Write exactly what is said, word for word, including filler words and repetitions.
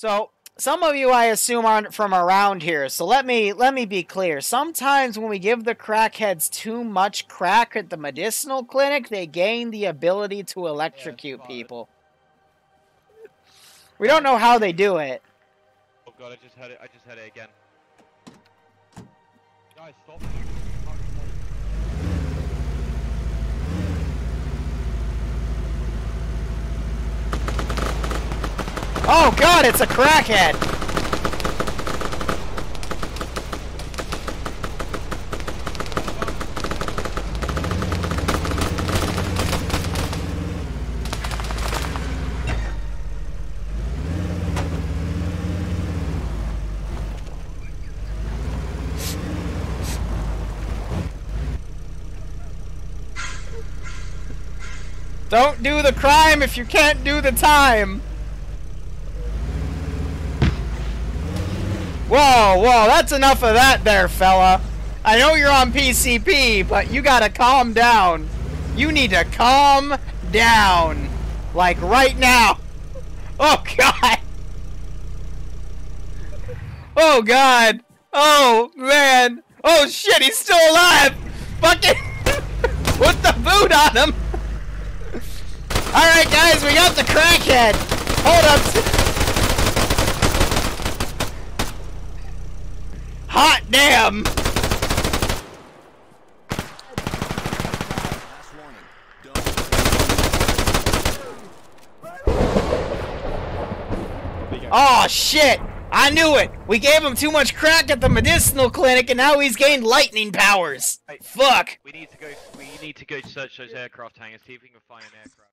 So some of you, I assume, aren't from around here. So let me let me be clear. Sometimes when we give the crackheads too much crack at the medicinal clinic, they gain the ability to electrocute yeah, people. We don't know how they do it. Oh god, I just had it. I just had it again. Guys, stop. Oh god, it's a crackhead! Don't do the crime if you can't do the time! Whoa, whoa, that's enough of that there, fella. I know you're on P C P, but you gotta calm down. You need to calm down. Like, right now. Oh, God. Oh, God. Oh, man. Oh, shit, he's still alive. Fucking put the boot on him. Alright, guys, we got the crackhead. Hold up. Hot damn! Oh shit! I knew it! We gave him too much crack at the medicinal clinic and now he's gained lightning powers! Fuck! We need to go, we need to go search those aircraft hangars, see if we can find an aircraft.